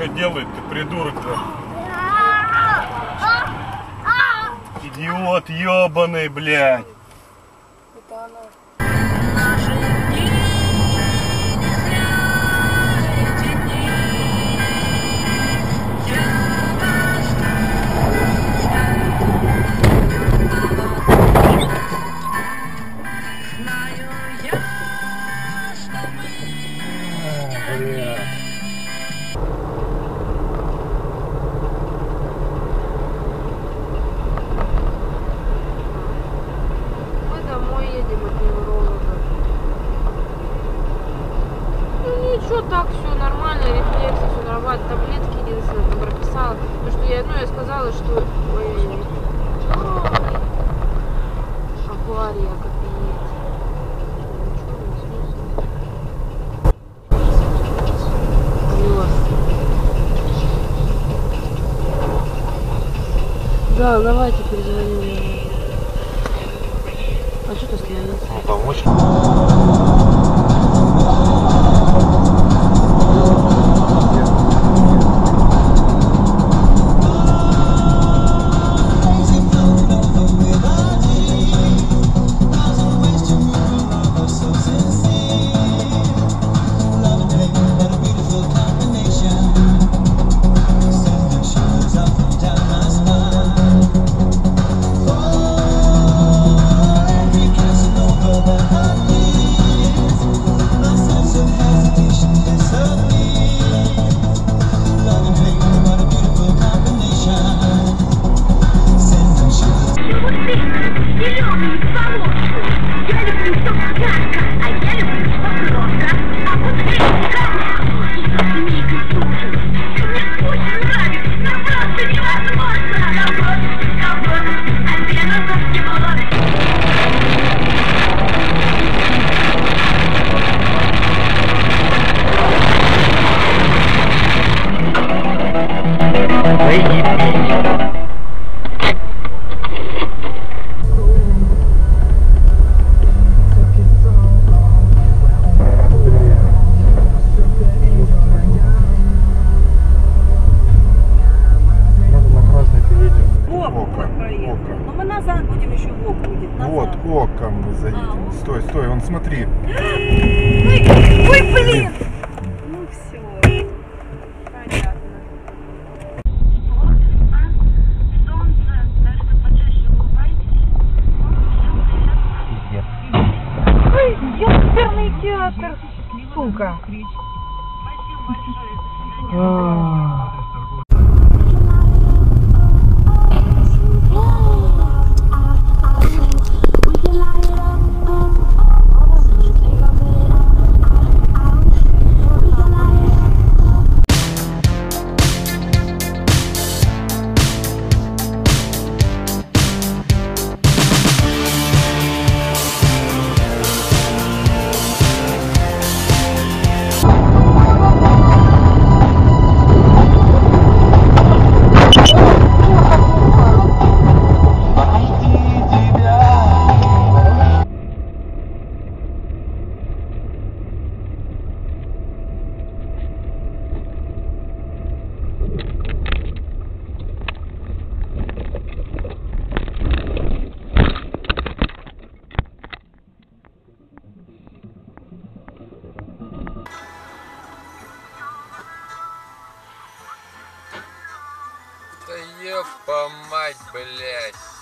что делает-то, придурок-то? Идиот ёбаный, блядь. Это она. Что так, все нормально, рефлексы, все нормально, таблетки единственное там прописала, потому что я сказала, что авария, капец. Да, давайте перезвоним. А что ты остановился? Ну, помочь. Стой, стой, вон смотри. Ой, блин! Ну все, понятно. Солнце, даже почаще улыбайтесь. Ой, ёперный театр, сука. Спасибо большое. Твою мать, блядь.